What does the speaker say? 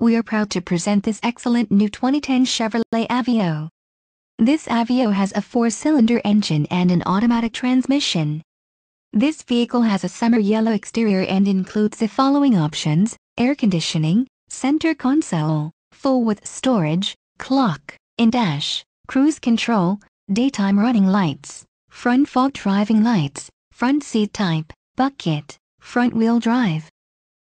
we are proud to present this excellent new 2010 Chevrolet Aveo. This Aveo has a 4-cylinder engine and an automatic transmission. This vehicle has a summer yellow exterior and includes the following options: air conditioning, center console, full width storage, clock, in-dash, cruise control, daytime running lights, front fog driving lights, front seat type, bucket, front wheel drive.